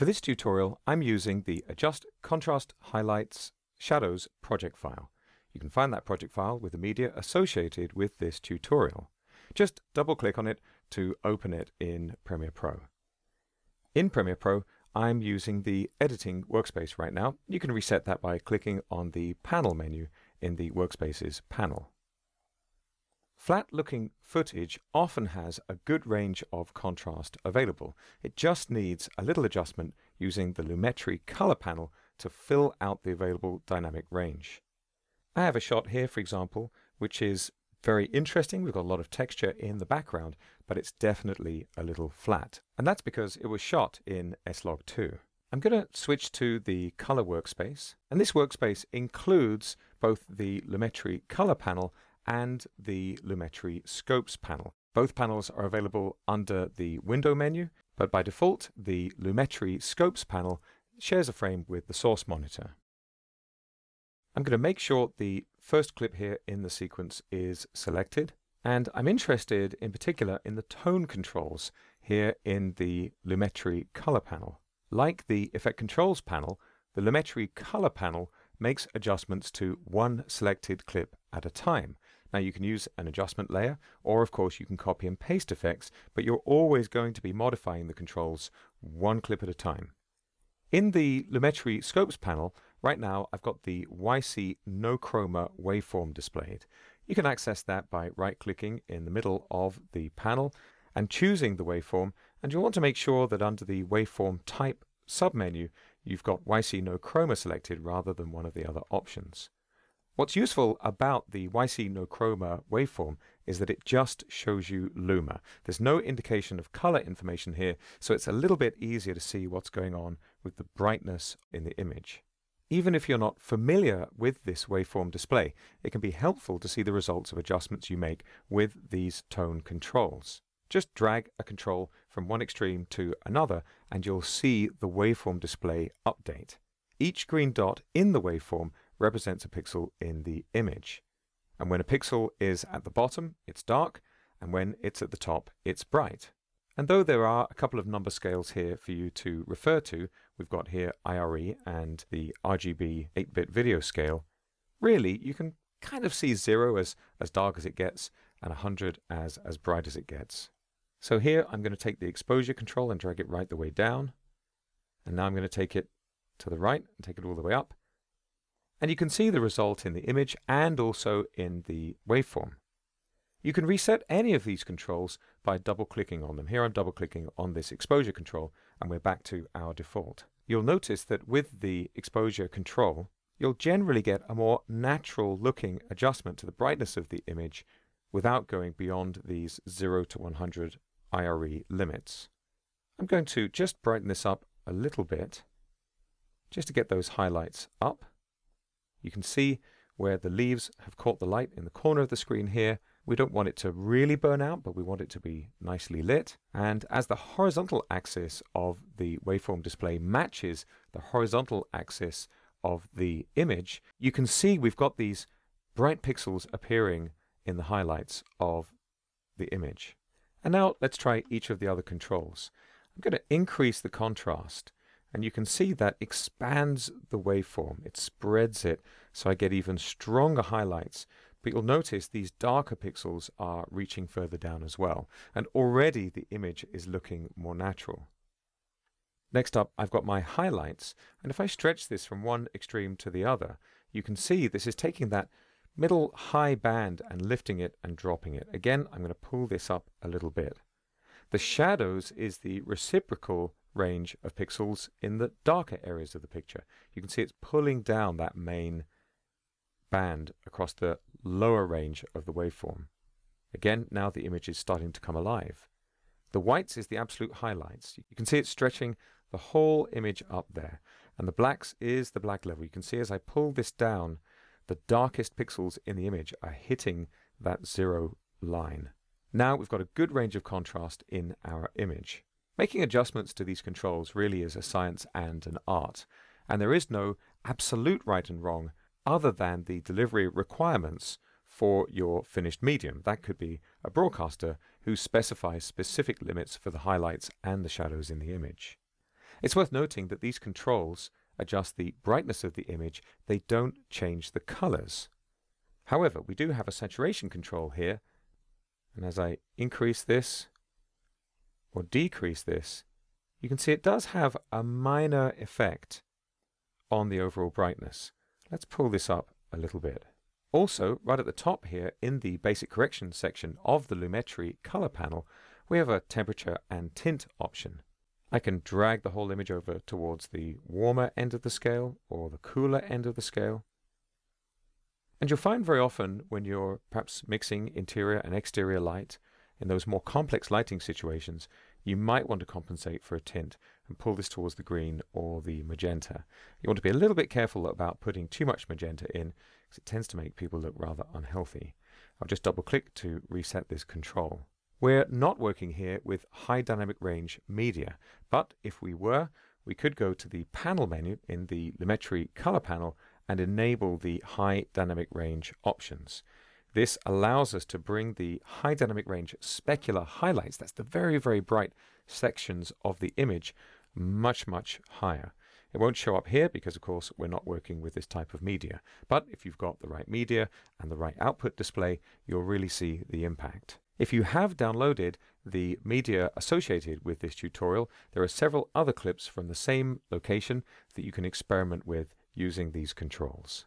For this tutorial, I'm using the Adjust Contrast Highlights Shadows project file. You can find that project file with the media associated with this tutorial. Just double-click on it to open it in Premiere Pro. In Premiere Pro, I'm using the editing workspace right now. You can reset that by clicking on the panel menu in the workspaces panel. Flat-looking footage often has a good range of contrast available. It just needs a little adjustment using the Lumetri Color panel to fill out the available dynamic range. I have a shot here, for example, which is very interesting. We've got a lot of texture in the background, but it's definitely a little flat. And that's because it was shot in S-Log2. I'm going to switch to the Color workspace. And this workspace includes both the Lumetri Color panel and the Lumetri Scopes panel. Both panels are available under the Window menu, but by default, the Lumetri Scopes panel shares a frame with the source monitor. I'm going to make sure the first clip here in the sequence is selected, and I'm interested in particular in the tone controls here in the Lumetri Color panel. Like the Effect Controls panel, the Lumetri Color panel makes adjustments to one selected clip at a time. Now you can use an adjustment layer, or of course you can copy and paste effects, but you're always going to be modifying the controls one clip at a time. In the Lumetri Scopes panel, right now I've got the YC No Chroma waveform displayed. You can access that by right-clicking in the middle of the panel and choosing the waveform, and you'll want to make sure that under the Waveform Type submenu, you've got YC No Chroma selected rather than one of the other options. What's useful about the YC No Chroma waveform is that it just shows you luma. There's no indication of color information here, so it's a little bit easier to see what's going on with the brightness in the image. Even if you're not familiar with this waveform display, it can be helpful to see the results of adjustments you make with these tone controls. Just drag a control from one extreme to another and you'll see the waveform display update. Each green dot in the waveform represents a pixel in the image. And when a pixel is at the bottom, it's dark, and when it's at the top, it's bright. And though there are a couple of number scales here for you to refer to, we've got here IRE and the RGB 8-bit video scale, really you can kind of see 0 as dark as it gets and 100 as bright as it gets. So here I'm going to take the exposure control and drag it right the way down. And now I'm going to take it to the right and take it all the way up. And you can see the result in the image and also in the waveform. You can reset any of these controls by double-clicking on them. Here I'm double-clicking on this exposure control and we're back to our default. You'll notice that with the exposure control, you'll generally get a more natural-looking adjustment to the brightness of the image without going beyond these 0 to 100 IRE limits. I'm going to just brighten this up a little bit, just to get those highlights up. You can see where the leaves have caught the light in the corner of the screen here. We don't want it to really burn out, but we want it to be nicely lit. And as the horizontal axis of the waveform display matches the horizontal axis of the image, you can see we've got these bright pixels appearing in the highlights of the image. And now let's try each of the other controls. I'm going to increase the contrast, and you can see that expands the waveform. It spreads it, so I get even stronger highlights. But you'll notice these darker pixels are reaching further down as well. And already the image is looking more natural. Next up, I've got my highlights. And if I stretch this from one extreme to the other, you can see this is taking that middle high band and lifting it and dropping it. Again, I'm going to pull this up a little bit. The shadows is the reciprocal range of pixels in the darker areas of the picture. You can see it's pulling down that main band across the lower range of the waveform. Again, now the image is starting to come alive. The whites is the absolute highlights. You can see it's stretching the whole image up there. And the blacks is the black level. You can see as I pull this down, the darkest pixels in the image are hitting that 0 line. Now we've got a good range of contrast in our image. Making adjustments to these controls really is a science and an art, and there is no absolute right and wrong other than the delivery requirements for your finished medium. That could be a broadcaster who specifies specific limits for the highlights and the shadows in the image. It's worth noting that these controls adjust the brightness of the image, they don't change the colors. However, we do have a saturation control here, and as I increase this or decrease this, you can see it does have a minor effect on the overall brightness. Let's pull this up a little bit. Also, right at the top here in the basic correction section of the Lumetri color panel, we have a temperature and tint option. I can drag the whole image over towards the warmer end of the scale or the cooler end of the scale. And you'll find very often when you're perhaps mixing interior and exterior light, in those more complex lighting situations, you might want to compensate for a tint and pull this towards the green or the magenta. You want to be a little bit careful about putting too much magenta in because it tends to make people look rather unhealthy. I'll just double click to reset this control. We're not working here with high dynamic range media, but if we were, we could go to the panel menu in the Lumetri color panel and enable the high dynamic range options. This allows us to bring the high dynamic range specular highlights, that's the very, very bright sections of the image, much, much higher. It won't show up here because, of course, we're not working with this type of media. But if you've got the right media and the right output display, you'll really see the impact. If you have downloaded the media associated with this tutorial, there are several other clips from the same location that you can experiment with using these controls.